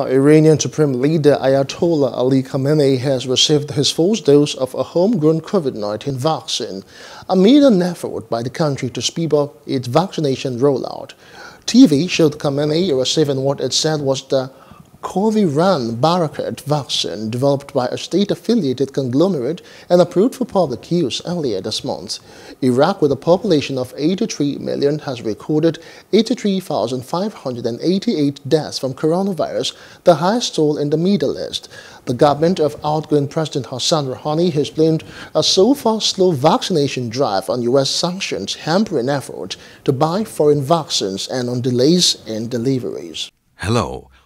Iranian Supreme Leader Ayatollah Ali Khamenei has received his fourth dose of a homegrown COVID-19 vaccine, amid an effort by the country to speed up its vaccination rollout. TV showed Khamenei receiving what it said was the COVIran Barakat vaccine, developed by a state-affiliated conglomerate and approved for public use earlier this month. Iraq, with a population of 83 million, has recorded 83,588 deaths from coronavirus, the highest toll in the Middle East. The government of outgoing President Hassan Rouhani has blamed a so far slow vaccination drive on U.S. sanctions hampering efforts to buy foreign vaccines and on delays in deliveries. Hello.